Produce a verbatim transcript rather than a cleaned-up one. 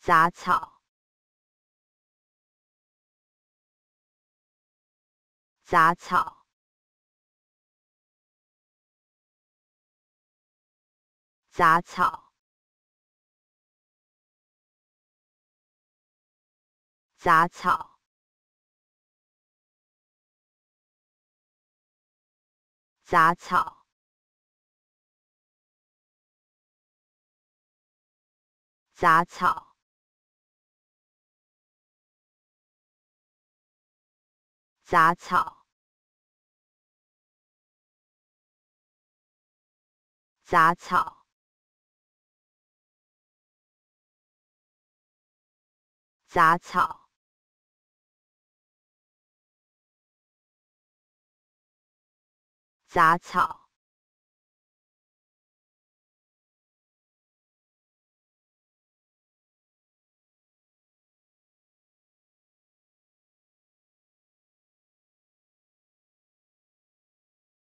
杂草，杂草，杂草，杂草，杂草。 杂草，杂草，杂草，杂草，杂草。